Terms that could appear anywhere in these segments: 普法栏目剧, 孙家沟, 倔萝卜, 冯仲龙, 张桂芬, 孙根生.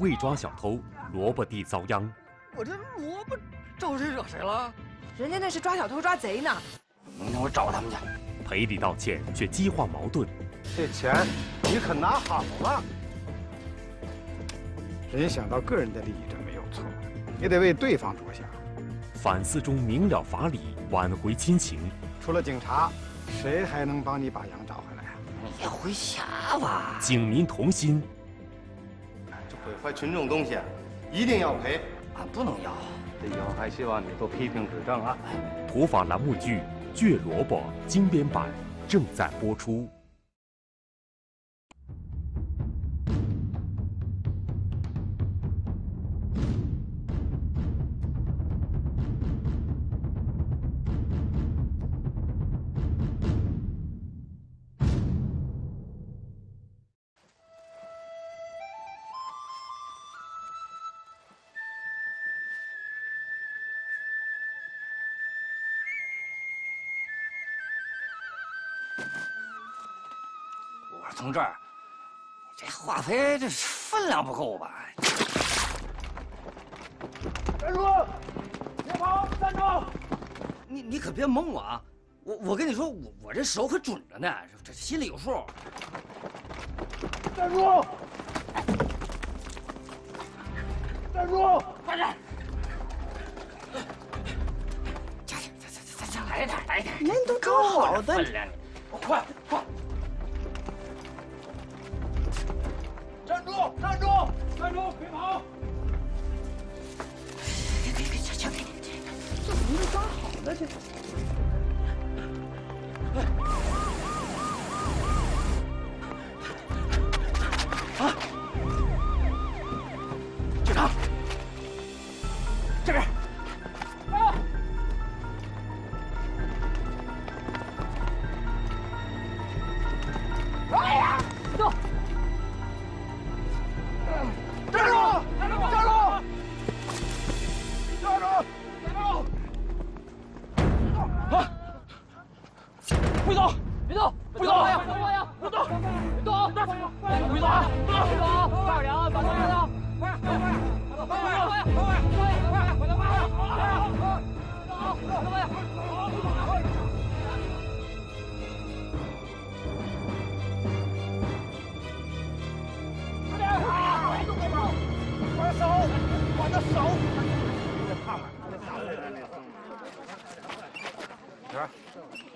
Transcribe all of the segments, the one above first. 为抓小偷，萝卜地遭殃。我这萝卜招谁惹谁了？人家那是抓小偷抓贼呢。明天我找他们去。赔礼道歉，却激化矛盾。这钱你可拿好了。人想到个人的利益，这没有错，也得为对方着想。反思中明了法理，挽回亲情。除了警察，谁还能帮你把羊找回来啊？你回家吧。警民同心。 毁坏群众东西，一定要赔！俺不能要，这以后还希望你多批评指正啊！普法栏目剧《倔萝卜》精编版正在播出。同志，你这化肥这分量不够吧？站住！别跑！站住！你可别蒙我啊！我跟你说，我这手可准着呢，这心里有数。站住！站住！快点！加点，再来一点，来一点。人都找好的，分量，快快！ 站住！站住！别跑！给，交给你。这不是抓好的去。啊！警察，这边。啊！哎呀！走。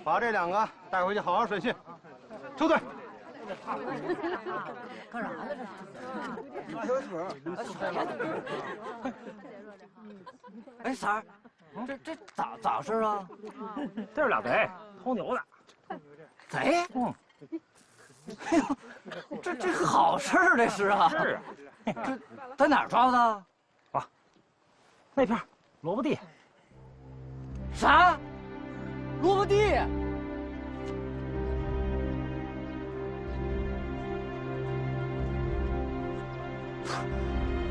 把这两个带回去，好好审讯。抽队。干啥呢？这是。小水。哎，三儿，这咋回事啊？这是俩贼偷牛的。贼？嗯。哎呦，这好事儿，这是啊。是啊。这在哪儿抓的？啊，那片萝卜地。啥？ 萝卜地，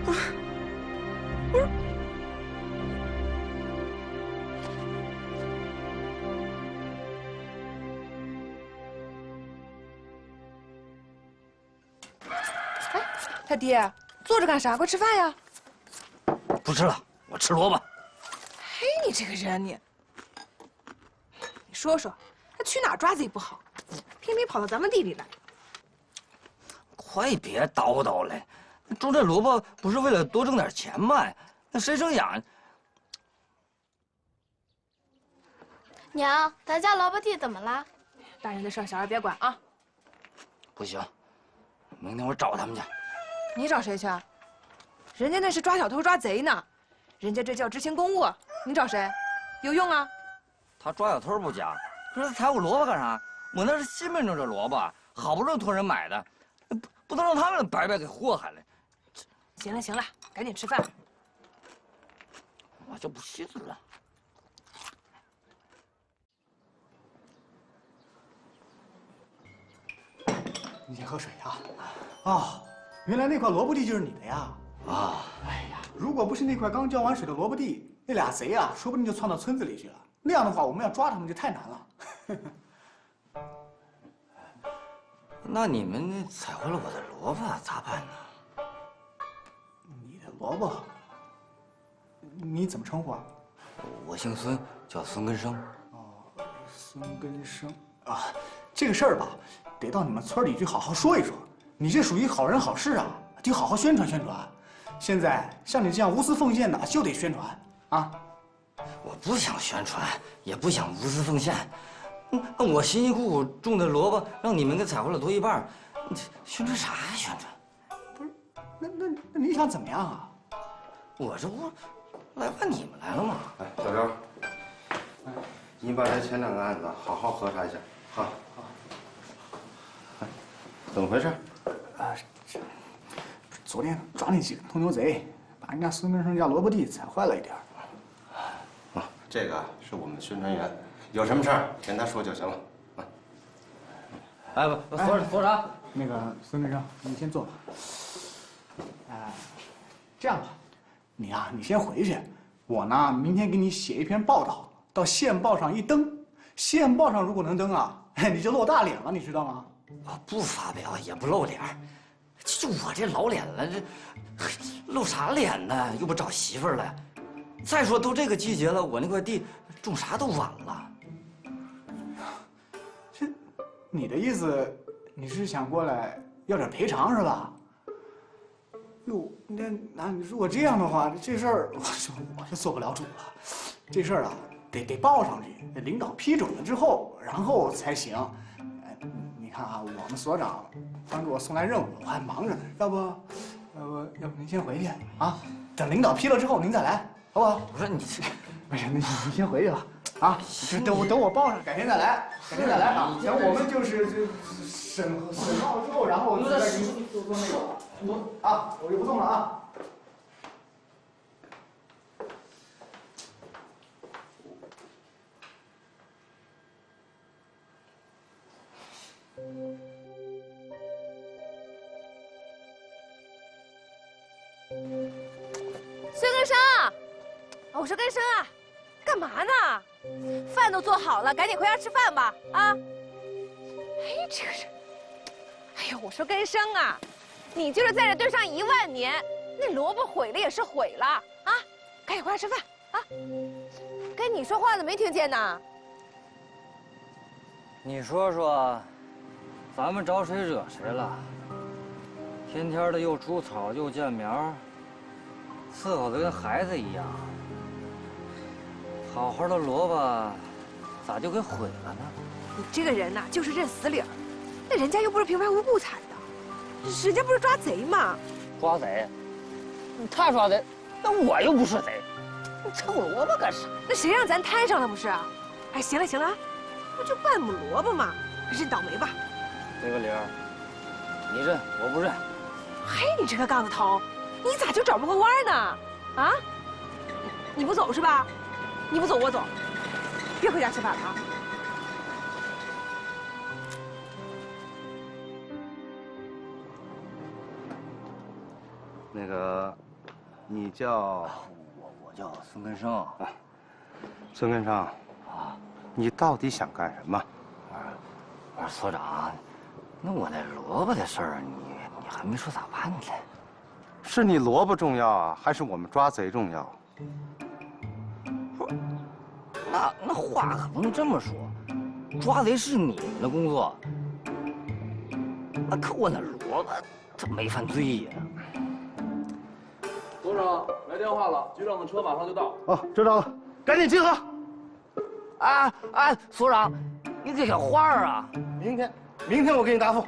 不是，哎，他爹，坐着干啥？快吃饭呀！不吃了，我吃萝卜。嘿，你这个人，你。 说说，他去哪儿抓贼不好，偏偏跑到咱们地里来。快别叨叨了，种这萝卜不是为了多挣点钱卖，那谁生养？娘，咱家萝卜地怎么了？大人的事小孩别管啊。不行，明天我找他们去。你找谁去？人家那是抓小偷抓贼呢，人家这叫执行公务。你找谁？有用啊？ 他抓小偷不假，可是他踩我萝卜干啥？我那是新品种这萝卜，好不容易托人买的，不能让他们白白给祸害了。行了行了，赶紧吃饭。我就不信了。你先喝水啊。哦，原来那块萝卜地就是你的呀？啊，哎呀，如果不是那块刚浇完水的萝卜地，那俩贼啊，说不定就窜到村子里去了。 那样的话，我们要抓他们就太难了。那你们踩回了我的萝卜咋办呢？伯伯，你怎么称呼啊？我姓孙，叫孙根生。哦，孙根生啊，这个事儿吧，得到你们村里去好好说一说。你这属于好人好事啊，得好好宣传宣传。现在像你这样无私奉献的，就得宣传啊。我不想宣传，也不想无私奉献。我辛辛苦苦种的萝卜，让你们给采回来多一半，宣传啥呀？宣传？ 那你想怎么样啊？我这不来问你们来了吗？哎，小刘，你把这前两个案子好好核查一下，好。好。怎么回事？啊，这昨天抓那几个偷牛贼，把人家孙根生家萝卜地踩坏了一点。啊，这个是我们宣传员，有什么事儿跟他说就行了。啊。哎，不，说啥？那个孙根生，你先坐吧。 哎，这样吧，你啊，你先回去，我呢，明天给你写一篇报道，到县报上一登。县报上如果能登啊，你就露大脸了，你知道吗？啊，不发表也不露脸，就我这老脸了，这露啥脸呢？又不找媳妇儿了。再说都这个季节了，我那块地种啥都晚了。这，你的意思，你是想过来要点赔偿是吧？ 哟，那你如果这样的话，这事儿我就做不了主了。这事儿啊，得报上去，领导批准了之后，然后才行。你看啊，我们所长刚给我送来任务，我还忙着呢。要不您先回去啊，等领导批了之后您再来，好不好？我说你这，没事，你先回去吧。啊，等我报上，改天再来啊。行，我们就是审报之后，然后我再给你做那个。 我就不动了啊！孙根生，我说根生啊，干嘛呢？饭都做好了，赶紧回家吃饭吧！啊！哎，这个人，哎呦，我说根生啊！ 你就是在这堆上1万年，那萝卜毁了也是毁了啊！赶紧回来吃饭啊！跟你说话呢，没听见呢。你说说，咱们找谁惹谁了？天天的又除草又建苗，伺候的跟孩子一样。好好的萝卜，咋就给毁了呢？你这个人呐、啊，就是认死理儿。那人家又不是平白无故采的。 人家不是抓贼吗？抓贼？他抓贼，那我又不是贼，你蹭我萝卜干啥？那谁让咱摊上了不是？哎，行了，不就半亩萝卜吗？认倒霉吧。这个理儿，你认我不认。嘿，你这个杠子头，你咋就转不过弯呢？啊？你不走是吧？你不走我走，别回家吃饭了啊。 那个，你叫我叫孙根生啊，孙根生啊，你到底想干什么？我说所长，那我那萝卜的事儿，你还没说咋办呢？是你萝卜重要啊，还是我们抓贼重要？不是，那话可不能这么说，抓贼是你们的工作，那可我那萝卜他没犯罪呀。 所长来电话了，局长的车马上就到。哦，知道了，赶紧集合。哎，所长，你这小花儿啊，明天我给你答复。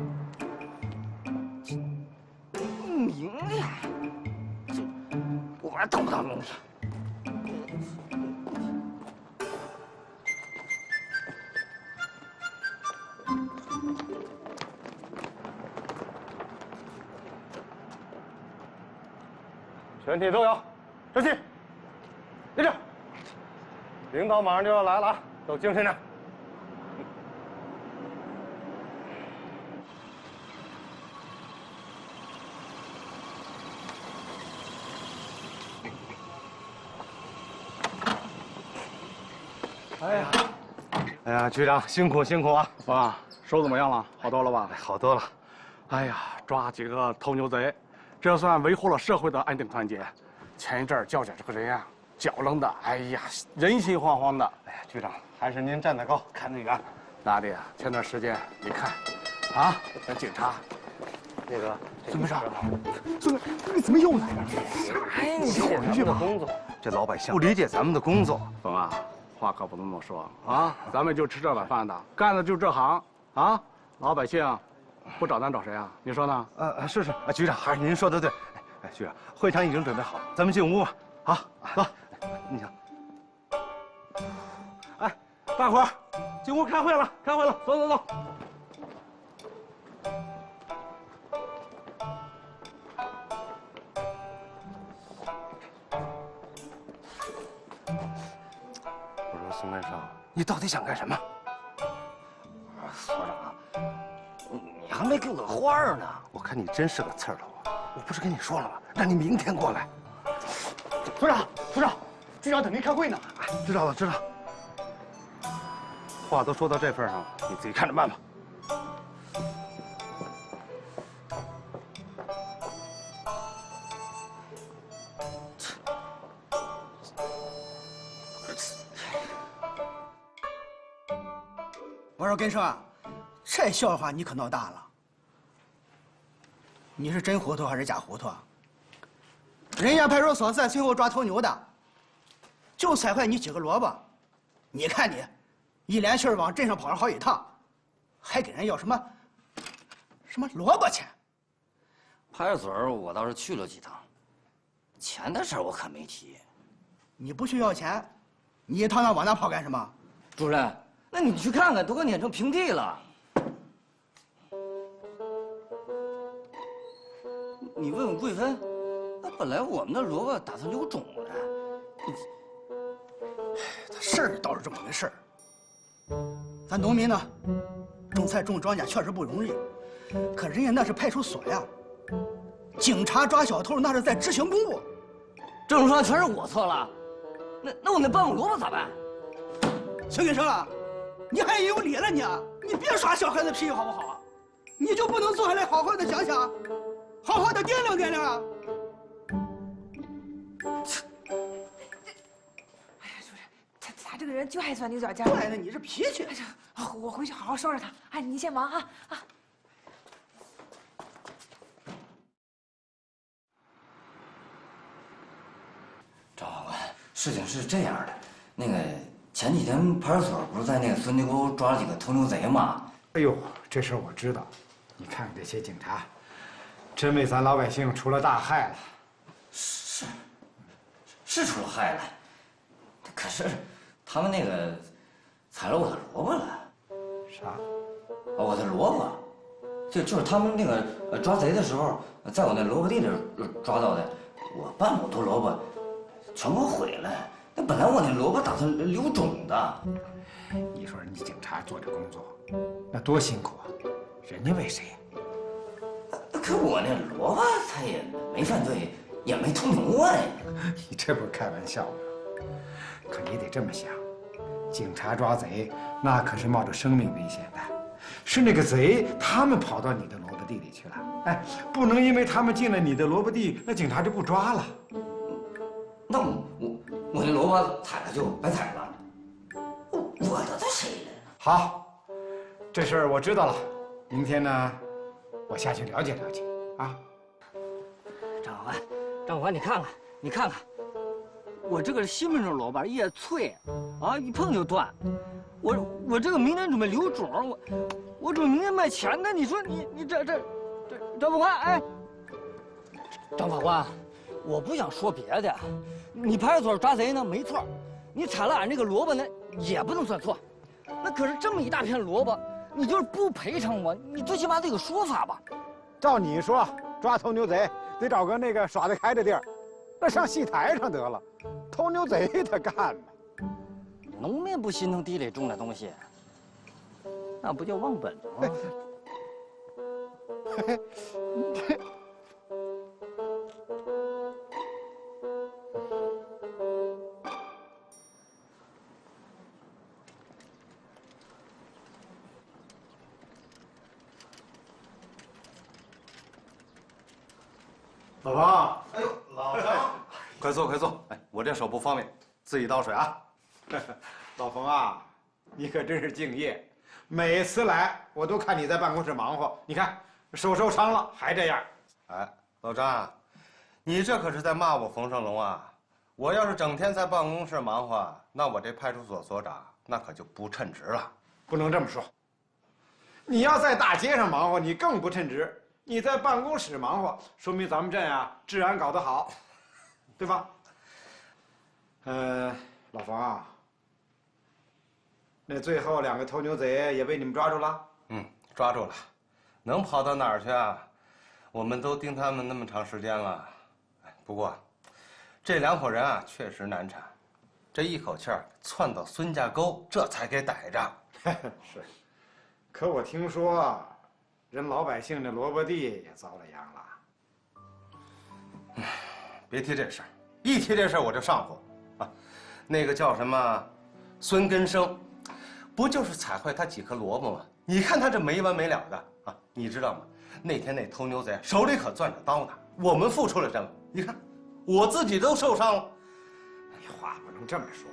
明天？这我玩等不到明天。 全体动摇，周琦，立正。领导马上就要来了啊，都精神点。哎呀，局长辛苦啊！啊，手怎么样了？好多了吧？好多了。哎呀，抓几个偷牛贼。 这算维护了社会的安定团结，前一阵儿娇姐这个人啊，搅楞的，哎呀，人心惶惶的。哎呀，局长，还是您站得高，看得远。哪里啊？前段时间你看，啊，那警察，那个孙科长，孙科，你怎么又来了？哎，你回去吧。这老百姓不理解咱们的工作，冯啊，话可不能这么说啊。咱们就吃这碗饭的，干的就这行啊。老百姓不找咱找谁啊？你说呢？是啊，局长，还是您说的对。 哎，局长，会场已经准备好了，咱们进屋吧。好，走，你瞧。哎，大伙儿，进屋开会了，开会了，走走走。我说孙根生，你到底想干什么？所长，你还没给我花呢。我看你真是个刺儿头。 我不是跟你说了吗？让你明天过来。组长，组长，局长等您开会呢。哎，知道了，知道。话都说到这份上了，你自己看着办吧。我说根生啊，这笑话你可闹大了。 你是真糊涂还是假糊涂啊？人家派出所在最后抓头牛的，就踩坏你几个萝卜。你看你，一连续往镇上跑了好几趟，还给人要什么萝卜钱。派出所我倒是去了几趟，钱的事我可没提。你不去要钱，你一趟趟往那跑干什么？主任，那你去看看，都快碾成平地了。 你问问桂芬，那本来我们的萝卜打算留种的，他事儿倒是这么回事儿。咱农民呢，种菜种庄稼确实不容易，可人家那是派出所呀，警察抓小偷那是在执行公务。这种说全是我错了，那我那半亩萝卜咋办？秦根生啊，你还有理了你？你别耍小孩子脾气好不好？你就不能坐下来好好的想想？ 好好的掂量掂量啊！哎呀，主任，他这个人就爱钻牛角尖。怪了你这脾气！哎呀，我回去好好收拾他。哎，你先忙啊啊！赵法官，事情是这样的，那个前几天派出所不是在那个孙家沟抓了几个偷牛贼吗？哎呦，这事我知道。你看看这些警察。 真为咱老百姓出了大害了，是出了害了，可是他们那个踩了我的萝卜了。啥？我的萝卜，就是他们那个抓贼的时候，在我那萝卜地里抓到的，我半亩多萝卜全给我毁了。那本来我那萝卜打算留种的。你说人家警察做这工作，那多辛苦啊！人家为谁呀？ 可我那萝卜，他也没犯罪，也没偷牛啊！你这不是开玩笑吗？可你得这么想，警察抓贼那可是冒着生命危险的，是那个贼他们跑到你的萝卜地里去了。哎，不能因为他们进了你的萝卜地，那警察就不抓了。那我那萝卜踩了就白踩了，我得罪谁了？好，这事儿我知道了，明天呢？ 我下去了解了解，啊！张法官，张法官，你看看，你看看，我这个新品种萝卜叶脆，啊，一碰就断。我这个明天准备留种，我准备明天卖钱的。你说你这张法官，哎，张法官，我不想说别的，你派出所抓贼呢没错，你踩了俺这个萝卜呢也不能算错，那可是这么一大片萝卜。 你就是不赔偿我，你最起码得有说法吧？照你说，抓偷牛贼得找个那个耍得开的地儿，那上戏台上得了。偷牛贼他干嘛？农民不心疼地里种的东西，那不叫忘本吗？老王，哎呦，老王，快坐，快坐。哎，我这手不方便，自己倒水啊。老冯啊，你可真是敬业，每次来我都看你在办公室忙活，你看手受伤了还这样。哎，老张啊，你这可是在骂我冯胜龙啊！我要是整天在办公室忙活，那我这派出所所长那可就不称职了。不能这么说。你要在大街上忙活，你更不称职。你在办公室忙活，说明咱们镇啊治安搞得好，对吧？老冯啊，那最后两个偷牛贼也被你们抓住了？嗯，抓住了，能跑到哪儿去啊？我们都盯他们那么长时间了。不过，这两伙人啊确实难缠，这一口气儿窜到孙家沟，这才给逮着。是，可我听说啊。 人老百姓的萝卜地也遭了殃了。别提这事儿，一提这事儿我就上火啊！那个叫什么孙根生，不就是踩坏他几颗萝卜吗？你看他这没完没了的啊！你知道吗？那天那偷牛贼手里可攥着刀呢，我们付出了什么？你看，我自己都受伤了。哎，话不能这么说。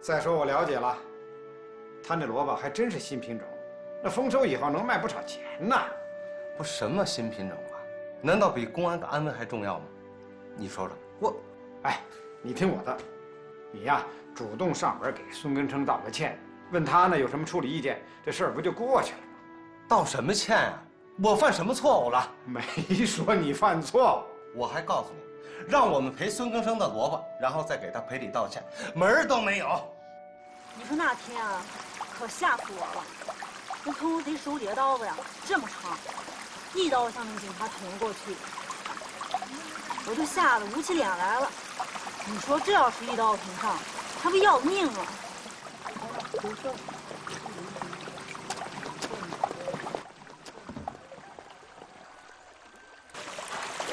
再说我了解了，他那萝卜还真是新品种。 那丰收以后能卖不少钱呢，不什么新品种啊？难道比公安的安危还重要吗？你说说，我，哎，你听我的，你呀主动上门给孙根生道个歉，问他呢有什么处理意见，这事儿不就过去了吗？道什么歉啊？我犯什么错误了？没说你犯错误，我还告诉你，让我们赔孙根生的萝卜，然后再给他赔礼道歉，门儿都没有。你说那天啊，可吓死我了。 那偷牛贼手里的刀子呀，这么长，一刀向那警察捅了过去，我就吓得捂起脸来了。你说这要是一刀捅上，他不要命了？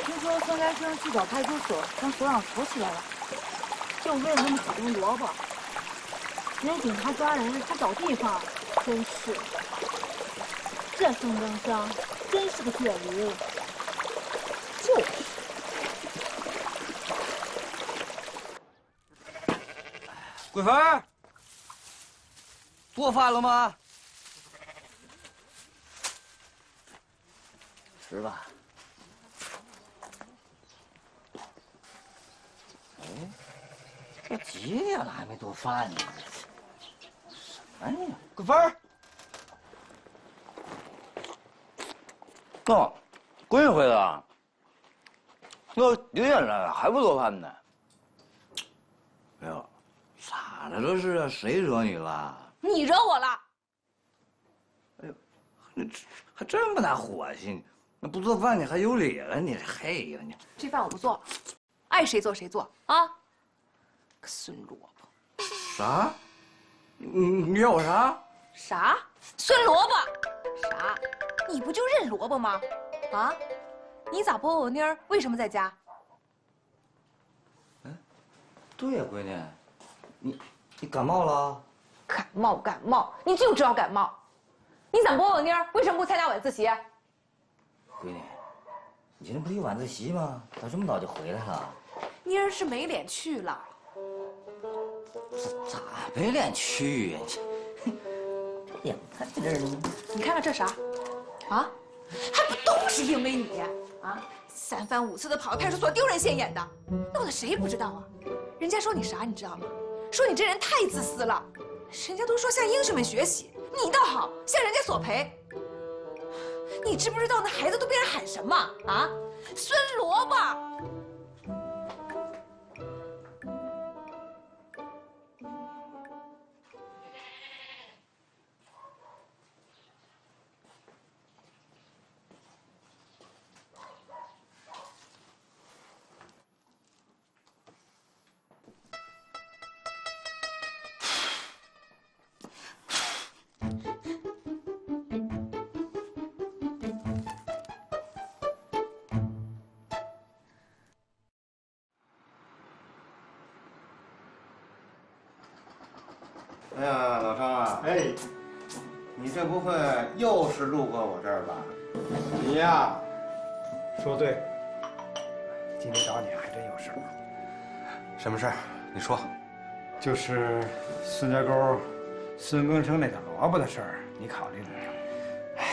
听说孙来生去找派出所，跟所长熟起来了，就为了那么几根萝卜，人家警察抓人还找地方，真是。 这孙根生真是个铁驴，就是。桂芬，做饭了吗？吃吧。哎，这几点了还没做饭呢？什么呀？桂芬。 哦，归回了。那几点了还不做饭呢？哎呦，咋的这是啊？谁惹你了？你惹我了。哎呦，你还这么大火气？那不做饭你还有理了？你嘿呀你！这饭我不做，爱谁做谁做啊！个孙萝卜。啥？你要我啥？啥？孙萝卜？啥？ 你不就认萝卜吗？啊，你咋不问我妮儿为什么在家？嗯，对呀，闺女，你感冒了？感冒，你就知道感冒。你咋不问我妮儿为什么不参加晚自习？闺女，你今天不是有晚自习吗？咋这么早就回来了？妮儿是没脸去了。咋没脸去呀？这眼看这儿呢。你看看这啥？ 啊，还不都是因为你啊！三番五次的跑到派出所丢人现眼的，闹得谁不知道啊？人家说你啥，你知道吗？说你这人太自私了，人家都说向英雄们学习，你倒好向人家索赔。你知不知道那孩子都被人喊什么啊？孙萝卜！哎呀，老张啊！哎，你这不会又是路过我这儿吧？你呀，说对。今天找你还真有事儿。什么事儿？你说。就是孙家沟孙更生那个萝卜的事儿，你考虑了没？哎，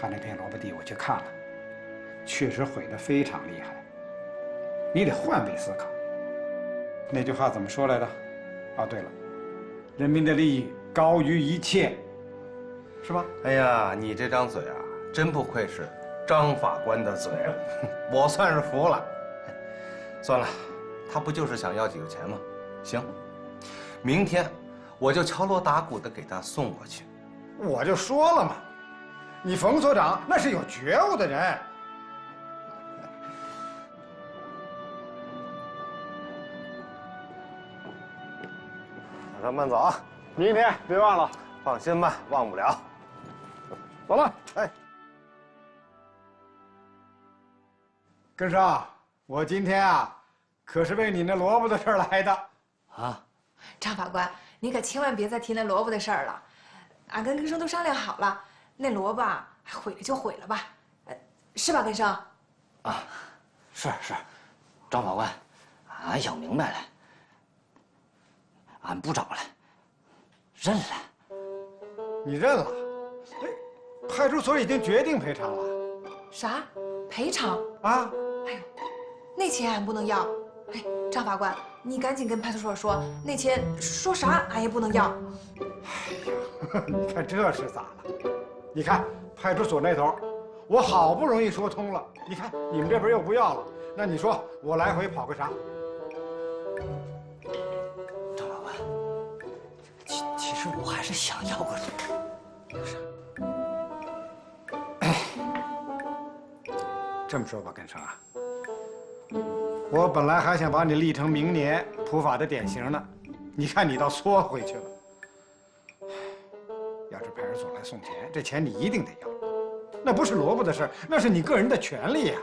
他那片萝卜地我去看了，确实毁得非常厉害。你得换位思考。那句话怎么说来着？啊，对了，人民的利益高于一切，是吧？哎呀，你这张嘴啊，真不愧是张法官的嘴，我算是服了。算了。 他不就是想要几个钱吗？行，明天我就敲锣打鼓的给他送过去。我就说了嘛，你冯所长那是有觉悟的人。晚上慢走啊，明天别忘了。放心吧，忘不了。走了，哎，根生，我今天啊。 可是为你那萝卜的事儿来的，啊！张法官，你可千万别再提那萝卜的事儿了。俺跟根生都商量好了，那萝卜毁了就毁了吧，是吧，根生？啊，是是，张法官，俺想明白了，俺不找了，认了。你认了？派出所已经决定赔偿了。啥？赔偿？啊！哎呦，那钱俺不能要。 哎，张法官，你赶紧跟派出所说，那钱说啥俺也不能要。哎呀，你看这是咋了？你看派出所那头，我好不容易说通了，你看你们这边又不要了，那你说我来回跑个啥？张法官，其实我还是想要个有啥？哎，这么说吧，根生啊。 我本来还想把你立成明年普法的典型呢，你看你倒缩回去了。要是派出所来送钱，这钱你一定得要，那不是萝卜的事，那是你个人的权利呀。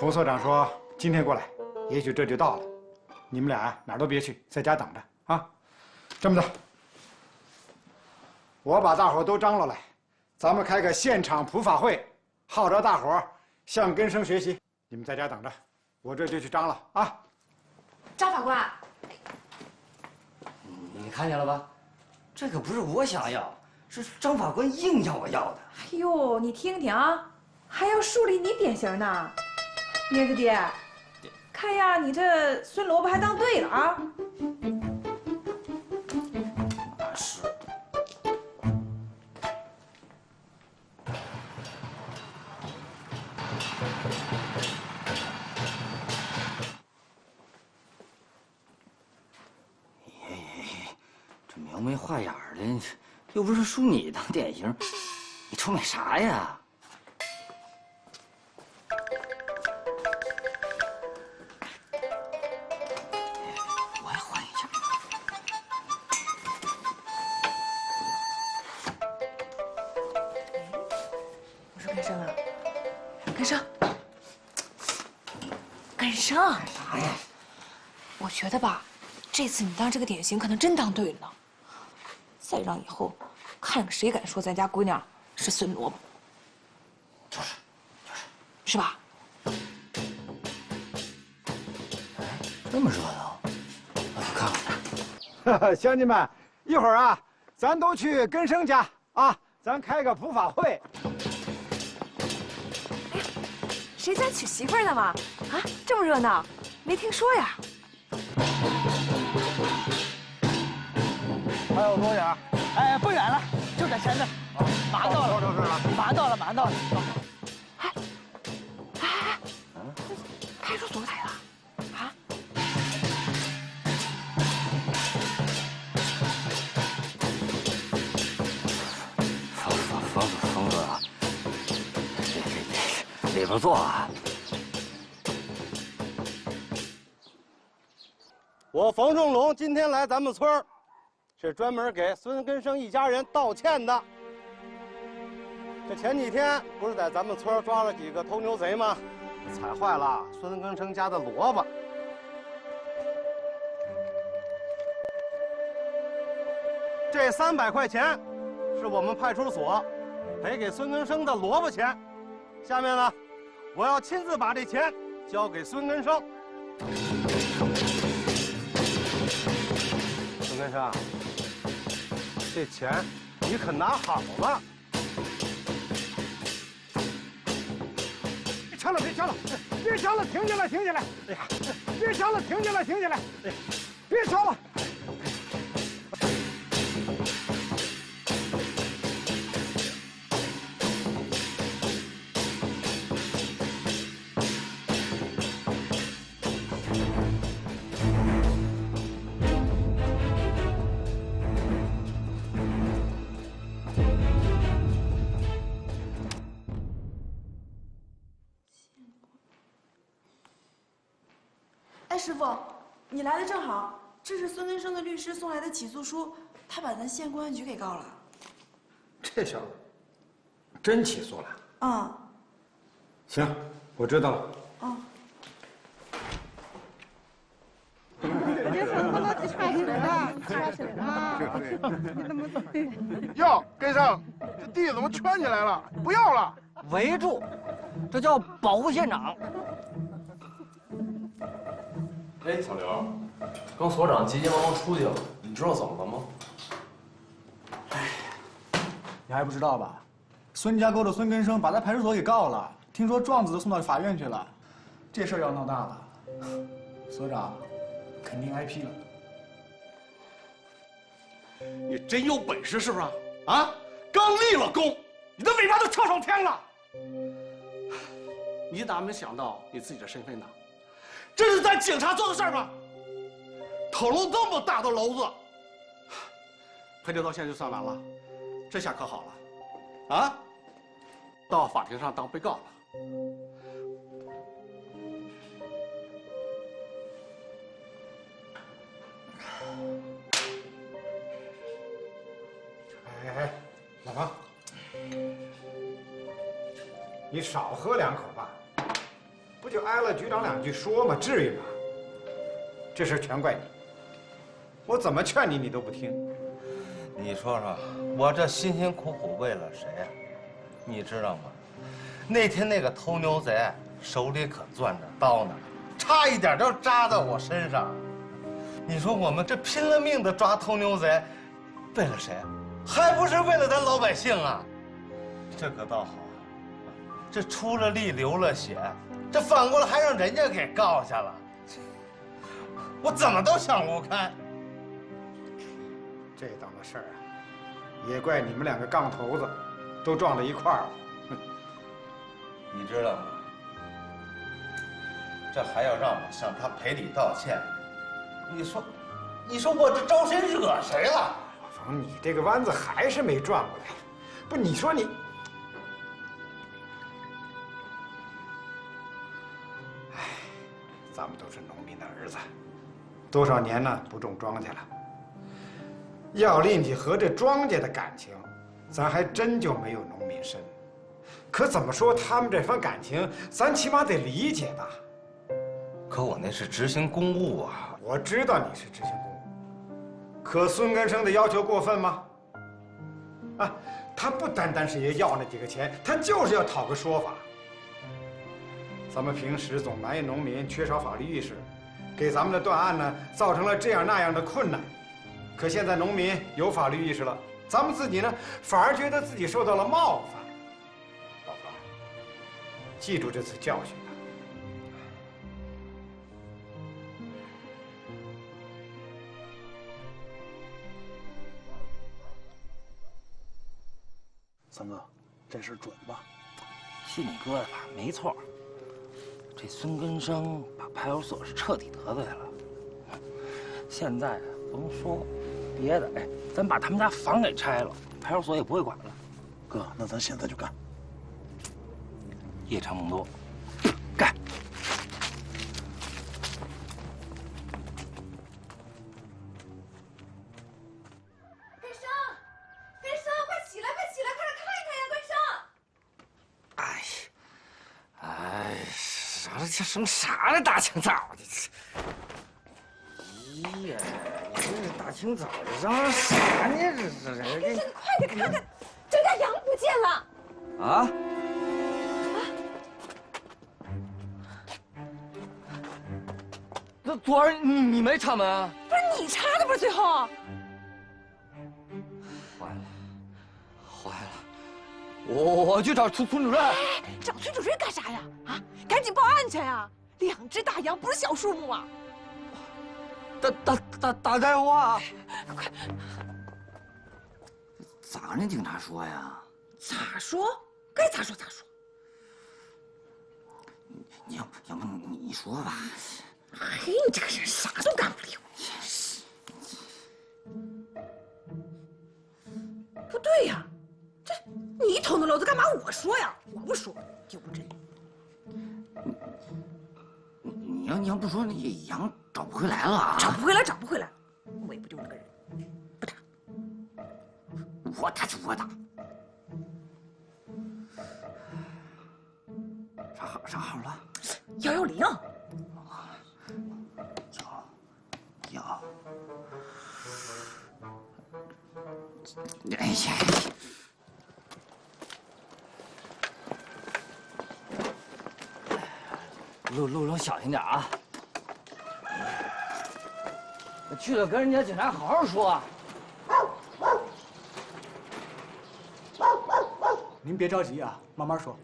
冯所长说今天过来，也许这就到了。你们俩哪儿都别去，在家等着啊。这么着，我把大伙都张罗来，咱们开个现场普法会，号召大伙向根生学习。你们在家等着。 我这就去张了啊！张法官，你看见了吧？这可不是我想要，是张法官硬要我要的。哎呦，你听听啊，还要树立你典型呢，妮子爹，看样你这孙萝卜还当对了啊！那是。没画眼儿的，又不是梳你当典型，你瞅美啥呀？我也换一下。我说根生啊，根生，根生，干啥呀？我觉得吧，这次你当这个典型，可能真当对了呢。 再让以后看谁敢说咱家姑娘是孙萝卜，就是就是，是吧？哎，这么热闹，我去看看吧。乡亲们，一会儿啊，咱都去根生家啊，咱开个普法会。哎呀，谁家娶媳妇呢嘛？啊，这么热闹，没听说呀。 还有多远？哎，不远了，就在前面。马上到了，马上到了，马上到了。哎，哎哎哎，派出所来了啊！冯所长，里边坐啊！我冯仲龙今天来咱们村儿。 是专门给孙根生一家人道歉的。这前几天不是在咱们村抓了几个偷牛贼吗？踩坏了孙根生家的萝卜。这300块钱是我们派出所赔给孙根生的萝卜钱。下面呢，我要亲自把这钱交给孙根生。先生，这钱你可拿好了？别抢了，别抢了，别抢了，停下来，停下来！哎呀，别抢了，停下来，停下来！哎，别抢了。 师傅，你来的正好，这是孙根生的律师送来的起诉书，他把咱县公安局给告了。这小子真起诉了？嗯。行，我知道了。嗯。别说不能去踹水了，踹水了。哟，根生，这地怎么圈起来了？不要了，围住，这叫保护现场。 哎，小刘，刚所长急急忙忙出去了，你知道怎么了吗？哎，你还不知道吧？孙家沟的孙根生把他派出所给告了，听说状子都送到法院去了，这事儿要闹大了，所长肯定挨批了。你真有本事是不是？啊，刚立了功，你的尾巴都翘上天了。你咋没想到你自己的身份呢？ 这是咱警察做的事儿吗？捅了这么大的娄子，赔礼道歉就算完了，这下可好了，啊，到法庭上当被告了。哎哎哎，老王，你少喝两口吧。 不就挨了局长两句说吗？至于吗？这事全怪你，我怎么劝你你都不听。你说说，我这辛辛苦苦为了谁呀？你知道吗？那天那个偷牛贼手里可攥着刀呢，差一点就扎到我身上。你说我们这拼了命的抓偷牛贼，为了谁？还不是为了咱老百姓啊！这可倒好，这出了力流了血。 这反过来还让人家给告下了，我怎么都想不开。这档子事儿啊，也怪你们两个杠头子，都撞到一块儿了。你知道吗？这还要让我向他赔礼道歉，你说我这招谁惹谁了？老冯，你这个弯子还是没转过来。不，你说你。 咱们都是农民的儿子，多少年呢不种庄稼了，要论起和这庄稼的感情，咱还真就没有农民深。可怎么说他们这番感情，咱起码得理解吧？可我那是执行公务啊！我知道你是执行公务，可孙根生的要求过分吗？啊，他不单单是要那几个钱，他就是要讨个说法。 咱们平时总埋怨农民缺少法律意识，给咱们的断案呢造成了这样那样的困难。可现在农民有法律意识了，咱们自己呢反而觉得自己受到了冒犯。老冯，记住这次教训吧。三哥，这事准吧？信你哥的吧，没错。 这孙根生把派出所是彻底得罪了。现在甭说别的，哎，咱把他们家房给拆了，派出所也不会管了。哥，那咱现在就干。夜长梦多，干！根生，根生，快起来，快起来，快来看一看呀，根生！哎呀，哎呀！ 这生啥呢？大清早的，咦呀！你这是大清早的嚷啥呢？这，根生，快点看看，张家阳不见了！啊？那昨儿你没插门啊？不是你插的，不是吧，最后。坏了，坏了！我去找村主任。找村主任干啥呀？啊，赶紧报案去呀！两只大羊不是小数目啊！打电话！快！咋跟警察说呀？咋说？该咋说咋说。 要不你说吧？嘿，你这个人啥都干不了。不对呀，这你捅的娄子干嘛？我说呀，我不说，丢人。你要不说，那羊找不回来了啊！找不回来，我也不丢那个人，不打。我打就我打。 啥号了？110。有。哎呀！路上小心点啊！去了跟人家警察好好说。您别着急啊，慢慢说。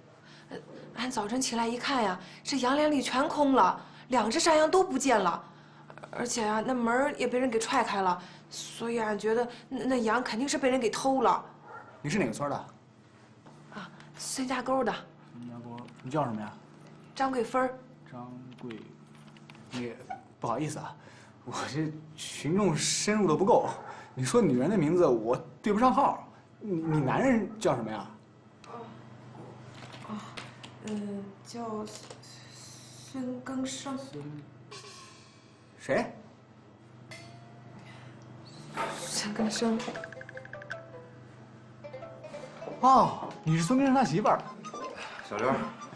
俺早晨起来一看呀，这羊栏里全空了，两只山羊都不见了，而且啊，那门也被人给踹开了，所以俺觉得那羊肯定是被人给偷了。你是哪个村的？啊，孙家沟的。孙家沟，你叫什么呀？张桂芬。张桂，那个不好意思啊，我这群众深入的不够，你说女人的名字我对不上号，你男人叫什么呀？ 叫孙更生。谁？孙更生。哦，你是孙更生他媳妇儿。小刘，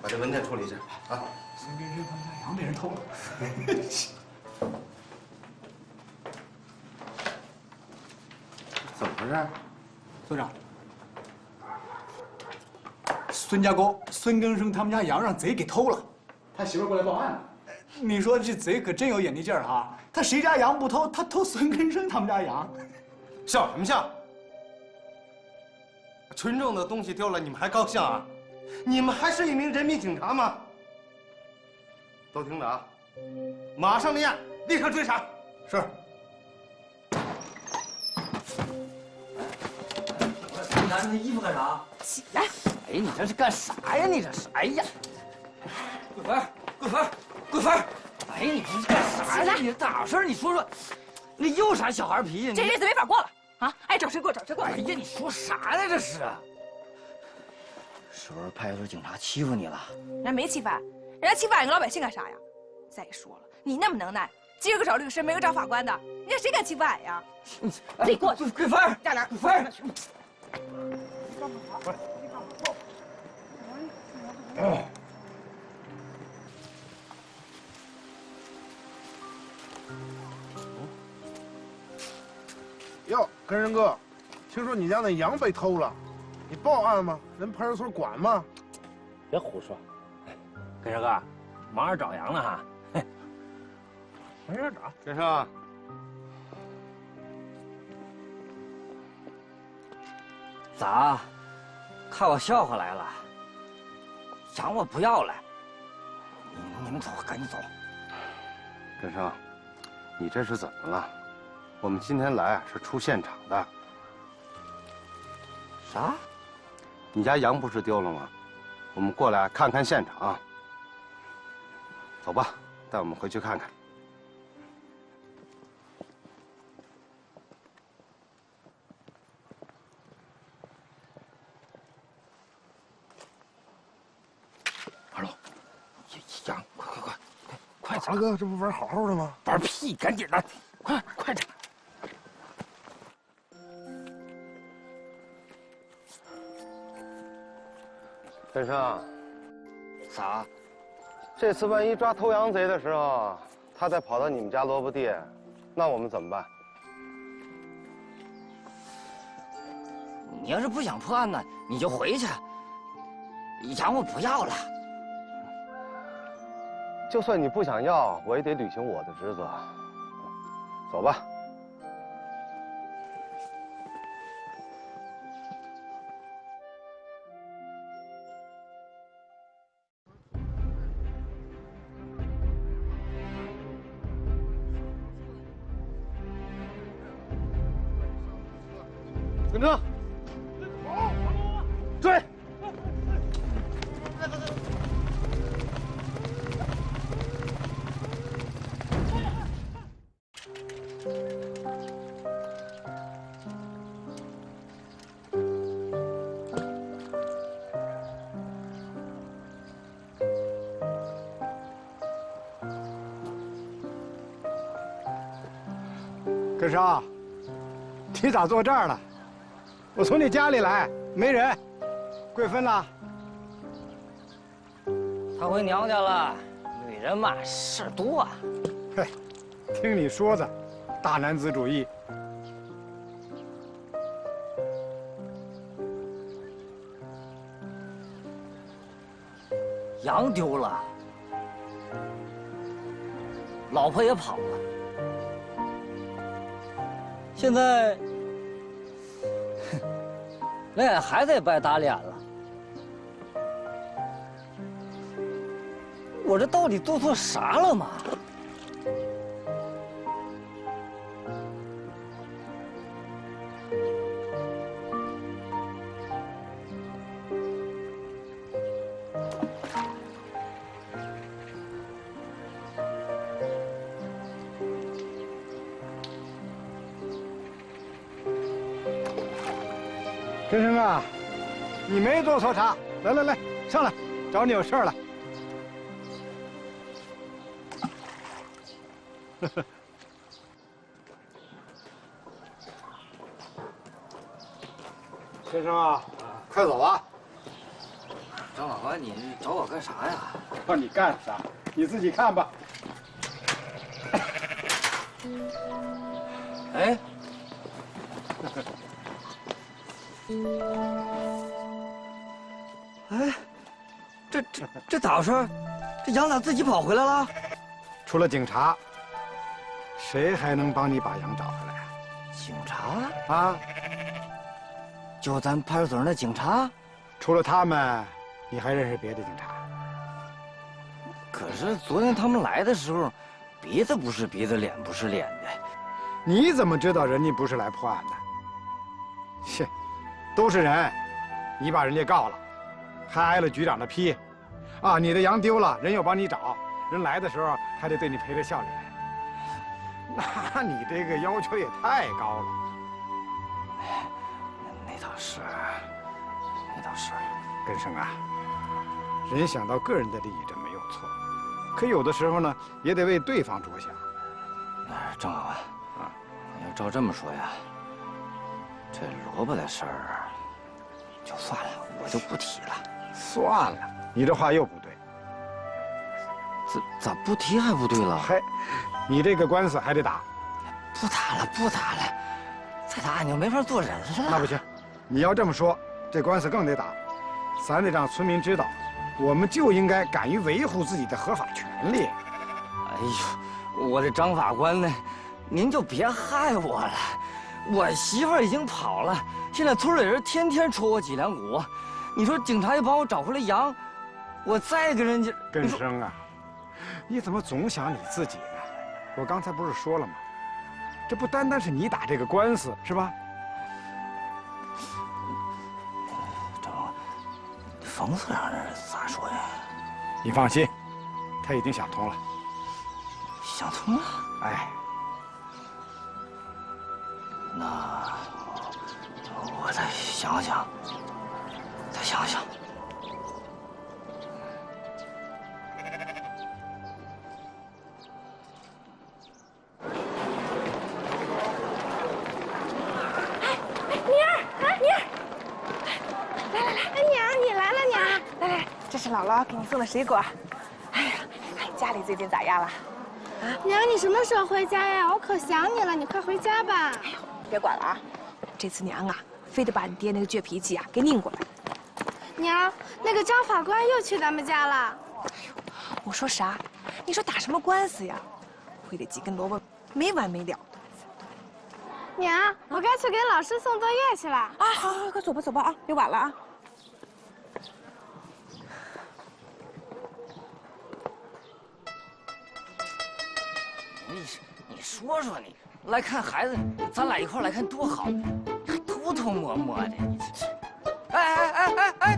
把这文件处理一下啊！孙更生他们家羊被人偷了。怎么回事？村长。 孙家沟孙更生他们家羊让贼给偷了，他媳妇过来报案了。你说这贼可真有眼力劲儿哈！他谁家羊不偷，他偷孙更生他们家羊，笑什么笑？群众的东西丢了，你们还高兴啊？你们还是一名人民警察吗？都听着啊，马上立案，立刻追查。是。 拿着那衣服干啥？起来！哎，你这是干啥呀？你这是……哎呀，桂芬，桂芬，桂芬！哎，你这是干啥呀？你这咋回事？你说说，你又啥小孩脾气？这日子没法过了啊！爱找谁过找谁过！哎呀，你说啥呢？这是？是不是派出所警察欺负你了？人家没欺负俺，人家欺负俺个老百姓干啥呀？再说了，你那么能耐，今儿个找律师，没个找法官的，人家谁敢欺负俺呀？自己过去！桂芬，大点！桂芬。 哟，根生哥，听说你家那羊被偷了，你报案吗？人派出所管吗？别胡说！根生哥，忙着找羊呢哈，没事找。根生。 咋？看我笑话来了？羊我不要了。你们走，赶紧走。根生，你这是怎么了？我们今天来是出现场的。啥？你家羊不是丢了吗？我们过来看看现场。走吧，带我们回去看看。 大哥，这不玩好好的吗？玩屁！赶紧的，快点！根生，啥？这次万一抓偷羊贼的时候，他再跑到你们家萝卜地，那我们怎么办？你要是不想破案呢，你就回去。羊我不要了。 就算你不想要，我也得履行我的职责。走吧，跟车，走，追！ 根生，你咋坐这儿了？我从你家里来，没人。贵芬呢？她回娘家了。女人嘛，事多啊。嘿，听你说的，大男子主义。羊丢了，老婆也跑了。 现在，连孩子也不爱打脸了。我这到底做错啥了嘛？根生啊，你没做错啥。来来来，上来，找你有事儿了。根生啊，快走啊！张老官，你找我干啥呀？让你干啥？你自己看吧。哎。哎，这咋回事？这羊咋自己跑回来了？除了警察，谁还能帮你把羊找回来啊？警察啊？就咱派出所那警察？除了他们，你还认识别的警察？可是昨天他们来的时候，鼻子不是鼻子，脸不是脸的。你怎么知道人家不是来破案的？切！ 都是人，你把人家告了，还挨了局长的批，啊，你的羊丢了，人又帮你找，人来的时候还得对你赔个笑脸，那你这个要求也太高了。那倒是，根生啊，人想到个人的利益这没有错，可有的时候呢，也得为对方着想。张老官啊，你要照这么说呀。 这萝卜的事儿就算了，我就不提了。算了，你这话又不对。咋不提还不对了？嘿，你这个官司还得打。不打了，再打你就没法做人了。那不行，你要这么说，这官司更得打。咱得让村民知道，我们就应该敢于维护自己的合法权利。哎呦，我的张法官呢？您就别害我了。 我媳妇儿已经跑了，现在村里人天天戳我脊梁骨。你说警察又帮我找回来羊，我再跟人家……根生啊，你怎么总想你自己呢？我刚才不是说了吗？这不单单是你打这个官司是吧？张，冯所长这咋说呀？你放心，他已经想通了。想通了？哎。 那我再想想。哎，妮儿，妮儿，来，妮儿，你来了，妮儿，来，这是姥姥给你送的水果。哎呀，家里最近咋样了？啊，娘，你什么时候回家呀？我可想你了，你快回家吧。 别管了啊！这次娘啊，非得把你爹那个倔脾气啊给拧过来。娘，那个张法官又去咱们家了。哎呦，我说啥？你说打什么官司呀？挥得几根萝卜没完没了。娘，我该去给老师送作业去了。啊，好，快走吧啊，别晚了啊。你说说你。 来看孩子，咱俩一块来看多好！还偷偷摸摸的，你这哎！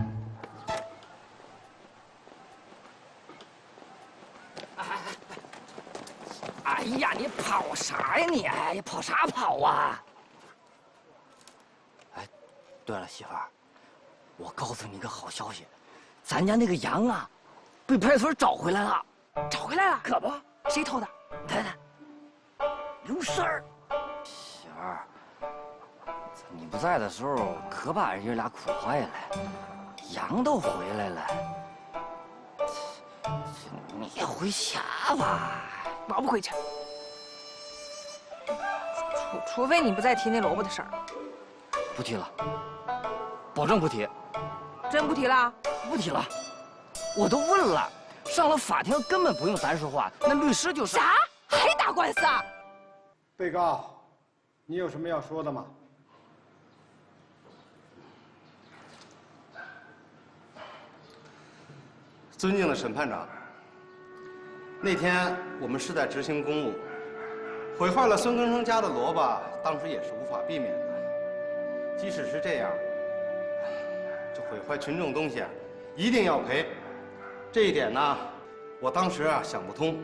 哎呀，你跑啥呀你？哎呀，跑啥跑啊？哎，对了，媳妇儿，我告诉你一个好消息，咱家那个羊啊，被派出所找回来了。找回来了？可不，谁偷的？看看，刘四儿。媳妇儿，你不在的时候可把人家俩苦坏了，羊都回来了，你也回家吧。 我不回去，除非你不再提那萝卜的事儿。不提了，保证不提。真不提了？不提了，我都问了，上了法庭根本不用咱说话，那律师就是啥？还打官司啊？被告，你有什么要说的吗？尊敬的沈判长。 那天我们是在执行公务，毁坏了孙根生家的萝卜，当时也是无法避免的。即使是这样，这毁坏群众东西，一定要赔。这一点呢，我当时想不通。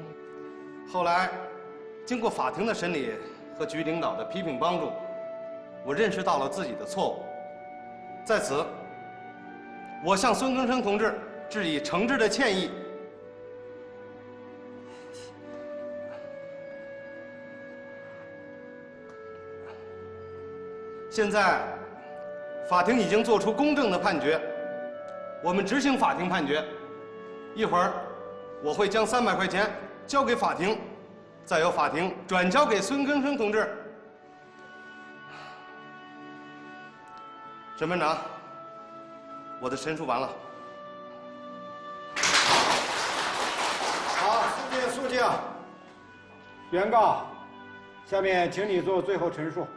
后来，经过法庭的审理和局领导的批评帮助，我认识到了自己的错误。在此，我向孙根生同志致以诚挚的歉意。 现在，法庭已经作出公正的判决，我们执行法庭判决。一会儿，我会将300块钱交给法庭，再由法庭转交给孙根生同志。沈班长，我的陈述完了。好，肃静！原告，下面请你做最后陈述。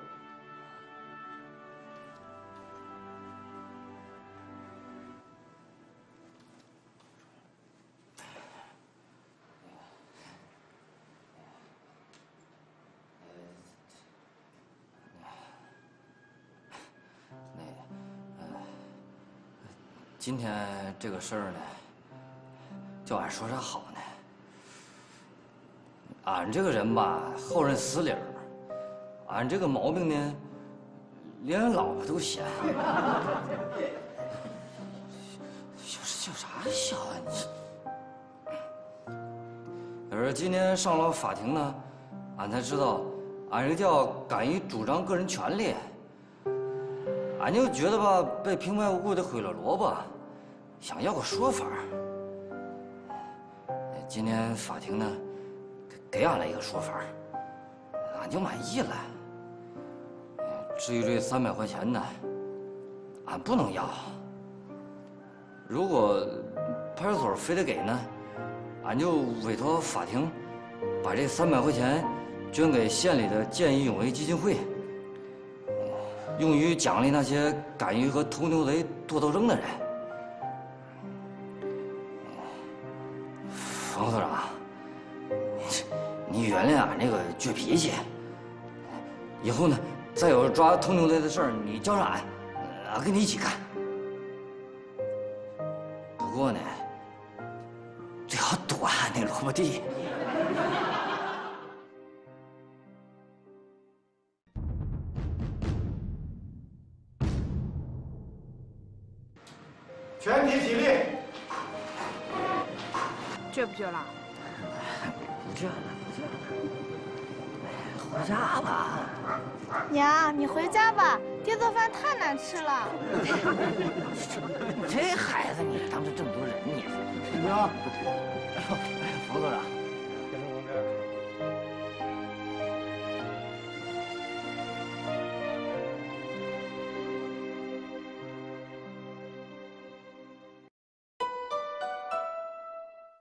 今天这个事儿呢，叫俺说啥好呢？俺这个人吧，好认死理儿，俺这个毛病呢，连俺老婆都嫌。笑啥笑啊你？可是今天上了法庭呢，俺才知道，俺这叫敢于主张个人权利。俺就觉得吧，被平白无故的毁了萝卜。 想要个说法。今天法庭呢，给俺了一个说法，俺就满意了。至于这300块钱呢，俺不能要。如果派出所非得给呢，俺就委托法庭把这300块钱捐给县里的见义勇为基金会，用于奖励那些敢于和头牛贼做斗争的人。 冯所长，你原谅俺这个倔脾气。以后呢，再有抓偷牛贼的事儿，你叫上俺，俺跟你一起干。不过呢，最好躲俺那萝卜地。 倔不倔了？不倔了，不倔了。回家吧。娘，你回家吧，爹做饭太难吃了。这孩子，你当着这么多人，你。娘，冯所长，